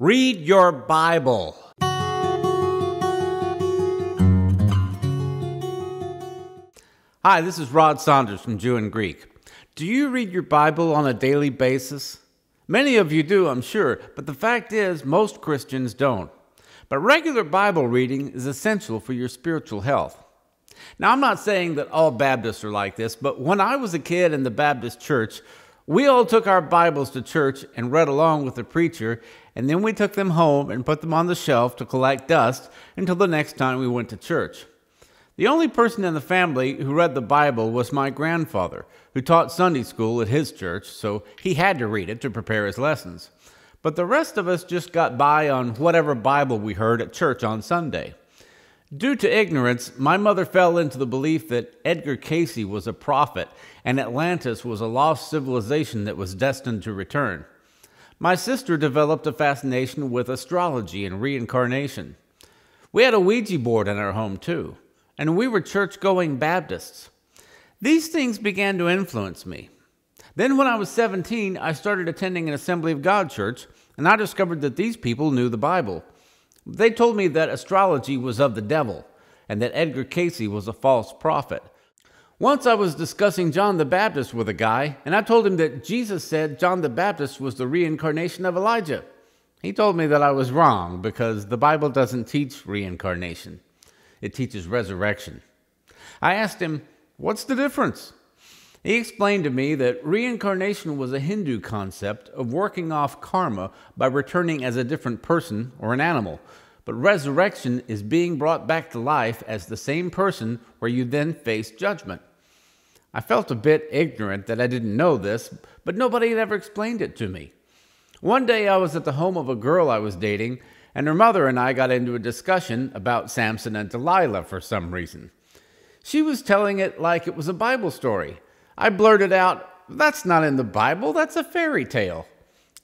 Read your Bible. Hi, this is Rod Saunders from Jew and Greek. Do you read your Bible on a daily basis? Many of you do, I'm sure, but the fact is most Christians don't. But regular Bible reading is essential for your spiritual health. Now, I'm not saying that all Baptists are like this, but when I was a kid in the Baptist church, we all took our Bibles to church and read along with the preacher, and then we took them home and put them on the shelf to collect dust until the next time we went to church. The only person in the family who read the Bible was my grandfather, who taught Sunday school at his church, so he had to read it to prepare his lessons. But the rest of us just got by on whatever Bible we heard at church on Sunday. Due to ignorance, my mother fell into the belief that Edgar Cayce was a prophet and Atlantis was a lost civilization that was destined to return. My sister developed a fascination with astrology and reincarnation. We had a Ouija board in our home, too. And we were church-going Baptists. These things began to influence me. Then when I was 17, I started attending an Assembly of God church, and I discovered that these people knew the Bible. They told me that astrology was of the devil, and that Edgar Cayce was a false prophet. Once I was discussing John the Baptist with a guy, and I told him that Jesus said John the Baptist was the reincarnation of Elijah. He told me that I was wrong, because the Bible doesn't teach reincarnation. It teaches resurrection. I asked him, what's the difference? He explained to me that reincarnation was a Hindu concept of working off karma by returning as a different person or an animal, but resurrection is being brought back to life as the same person where you then face judgment. I felt a bit ignorant that I didn't know this, but nobody had ever explained it to me. One day I was at the home of a girl I was dating, and her mother and I got into a discussion about Samson and Delilah for some reason. She was telling it like it was a Bible story. I blurted out, that's not in the Bible, that's a fairy tale.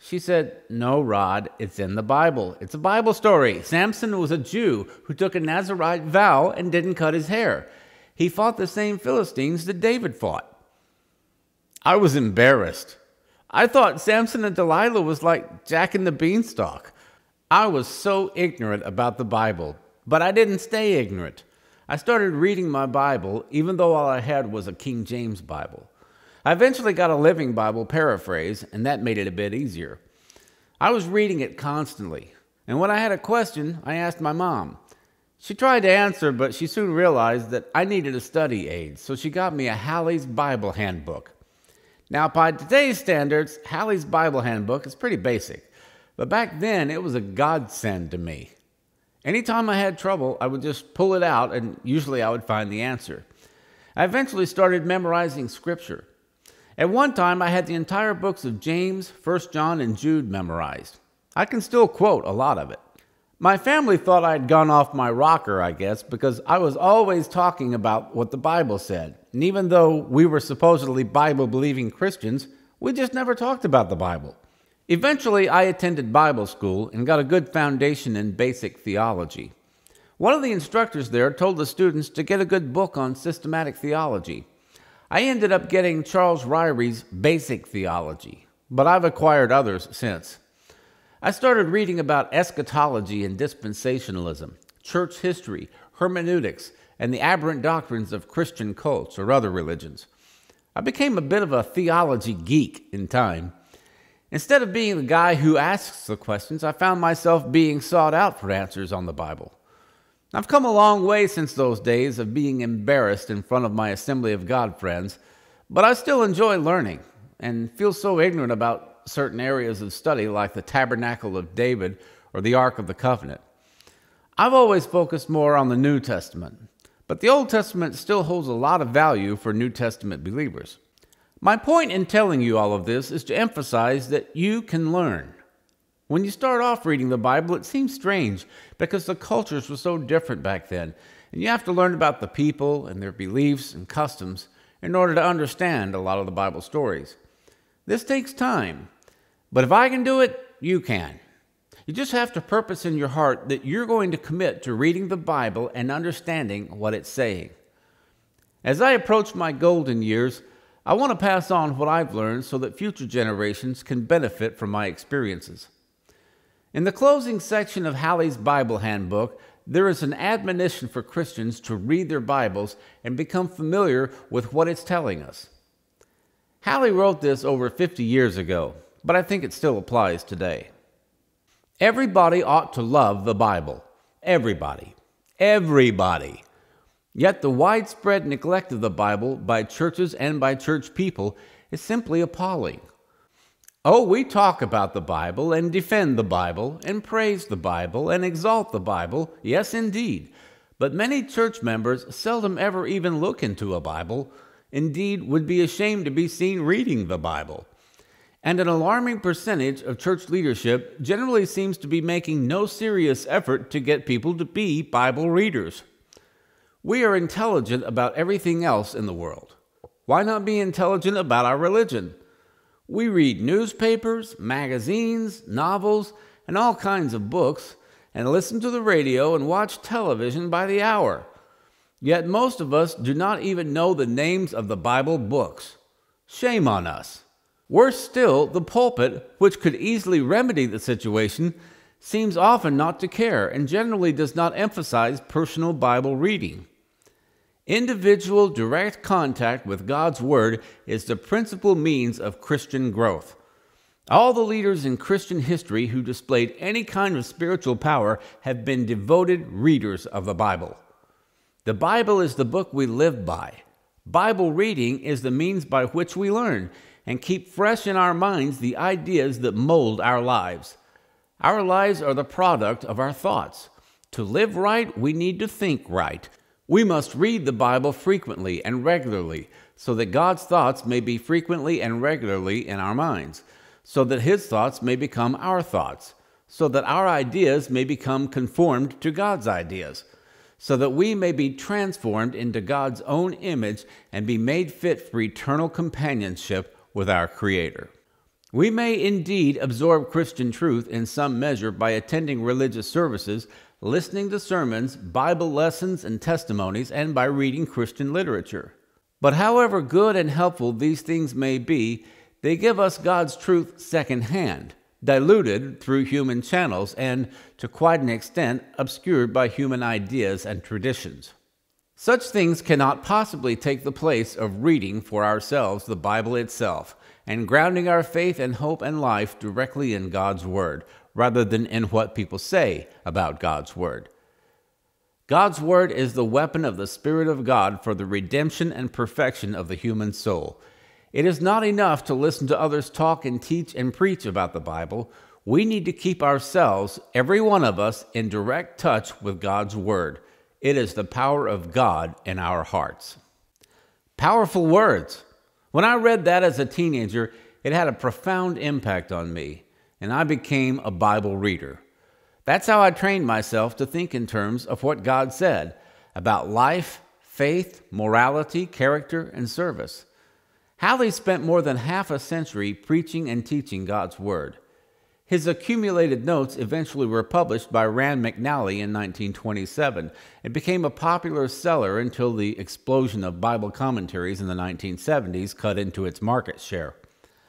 She said, no, Rod, it's in the Bible. It's a Bible story. Samson was a Jew who took a Nazarite vow and didn't cut his hair. He fought the same Philistines that David fought. I was embarrassed. I thought Samson and Delilah was like Jack and the Beanstalk. I was so ignorant about the Bible, but I didn't stay ignorant. I started reading my Bible, even though all I had was a King James Bible. I eventually got a Living Bible paraphrase, and that made it a bit easier. I was reading it constantly, and when I had a question, I asked my mom. She tried to answer, but she soon realized that I needed a study aid, so she got me a Halley's Bible Handbook. Now, by today's standards, Halley's Bible Handbook is pretty basic. But back then, it was a godsend to me. Anytime I had trouble, I would just pull it out, and usually I would find the answer. I eventually started memorizing Scripture. At one time, I had the entire books of James, 1 John, and Jude memorized. I can still quote a lot of it. My family thought I had gone off my rocker, I guess, because I was always talking about what the Bible said. And even though we were supposedly Bible-believing Christians, we just never talked about the Bible. Eventually, I attended Bible school and got a good foundation in basic theology. One of the instructors there told the students to get a good book on systematic theology. I ended up getting Charles Ryrie's Basic Theology, but I've acquired others since. I started reading about eschatology and dispensationalism, church history, hermeneutics, and the aberrant doctrines of Christian cults or other religions. I became a bit of a theology geek in time. Instead of being the guy who asks the questions, I found myself being sought out for answers on the Bible. I've come a long way since those days of being embarrassed in front of my Assembly of God friends, but I still enjoy learning and feel so ignorant about certain areas of study like the Tabernacle of David or the Ark of the Covenant. I've always focused more on the New Testament, but the Old Testament still holds a lot of value for New Testament believers. My point in telling you all of this is to emphasize that you can learn. When you start off reading the Bible, it seems strange because the cultures were so different back then, and you have to learn about the people and their beliefs and customs in order to understand a lot of the Bible stories. This takes time, but if I can do it, you can. You just have to purpose in your heart that you're going to commit to reading the Bible and understanding what it's saying. As I approach my golden years, I want to pass on what I've learned so that future generations can benefit from my experiences. In the closing section of Halley's Bible Handbook, there is an admonition for Christians to read their Bibles and become familiar with what it's telling us. Halley wrote this over 50 years ago, but I think it still applies today. Everybody ought to love the Bible. Everybody. Everybody. Yet the widespread neglect of the Bible by churches and by church people is simply appalling. Oh, we talk about the Bible and defend the Bible and praise the Bible and exalt the Bible, yes indeed, but many church members seldom ever even look into a Bible, indeed would be ashamed to be seen reading the Bible. And an alarming percentage of church leadership generally seems to be making no serious effort to get people to be Bible readers. We are intelligent about everything else in the world. Why not be intelligent about our religion? We read newspapers, magazines, novels, and all kinds of books, and listen to the radio and watch television by the hour. Yet most of us do not even know the names of the Bible books. Shame on us. Worse still, the pulpit, which could easily remedy the situation, seems often not to care and generally does not emphasize personal Bible reading. Individual direct contact with God's Word is the principal means of Christian growth. All the leaders in Christian history who displayed any kind of spiritual power have been devoted readers of the Bible. The Bible is the book we live by. Bible reading is the means by which we learn and keep fresh in our minds the ideas that mold our lives. Our lives are the product of our thoughts. To live right, we need to think right. We must read the Bible frequently and regularly, so that God's thoughts may be frequently and regularly in our minds, so that His thoughts may become our thoughts, so that our ideas may become conformed to God's ideas, so that we may be transformed into God's own image and be made fit for eternal companionship with our Creator. We may indeed absorb Christian truth in some measure by attending religious services, listening to sermons, Bible lessons, and testimonies, and by reading Christian literature. But however good and helpful these things may be, they give us God's truth secondhand, diluted through human channels, and, to quite an extent, obscured by human ideas and traditions. Such things cannot possibly take the place of reading for ourselves the Bible itself, and grounding our faith and hope and life directly in God's Word, rather than in what people say about God's Word. God's Word is the weapon of the Spirit of God for the redemption and perfection of the human soul. It is not enough to listen to others talk and teach and preach about the Bible. We need to keep ourselves, every one of us, in direct touch with God's Word. It is the power of God in our hearts. Powerful words. When I read that as a teenager, it had a profound impact on me, and I became a Bible reader. That's how I trained myself to think in terms of what God said about life, faith, morality, character, and service. Halley spent more than half a century preaching and teaching God's Word. His accumulated notes eventually were published by Rand McNally in 1927 and became a popular seller until the explosion of Bible commentaries in the 1970s cut into its market share.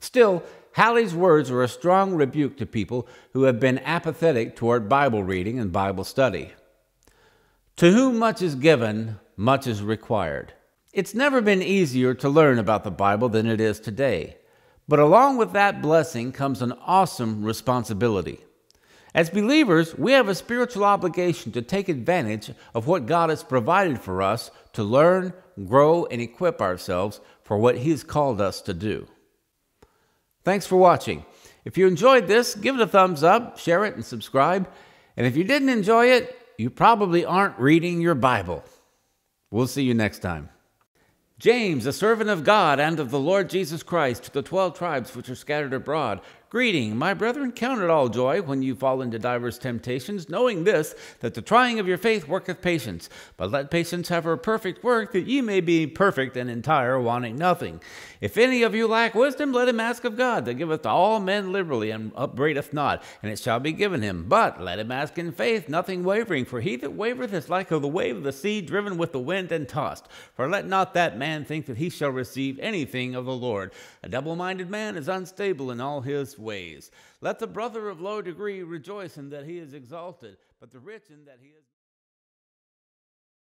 Still, Halley's words are a strong rebuke to people who have been apathetic toward Bible reading and Bible study. To whom much is given, much is required. It's never been easier to learn about the Bible than it is today. But along with that blessing comes an awesome responsibility. As believers, we have a spiritual obligation to take advantage of what God has provided for us to learn, grow, and equip ourselves for what He's called us to do. Thanks for watching. If you enjoyed this, give it a thumbs up, share it, and subscribe. And if you didn't enjoy it, you probably aren't reading your Bible. We'll see you next time. James, a servant of God and of the Lord Jesus Christ, to the 12 tribes which are scattered abroad, greeting, my brethren, count it all joy when you fall into divers temptations, knowing this, that the trying of your faith worketh patience. But let patience have her perfect work, that ye may be perfect and entire, wanting nothing. If any of you lack wisdom, let him ask of God, that giveth to all men liberally, and upbraideth not, and it shall be given him. But let him ask in faith, nothing wavering, for he that wavereth is like of the wave of the sea, driven with the wind and tossed. For let not that man think that he shall receive anything of the Lord. A double-minded man is unstable in all his various ways. Let the brother of low degree rejoice in that he is exalted, but the rich in that he is...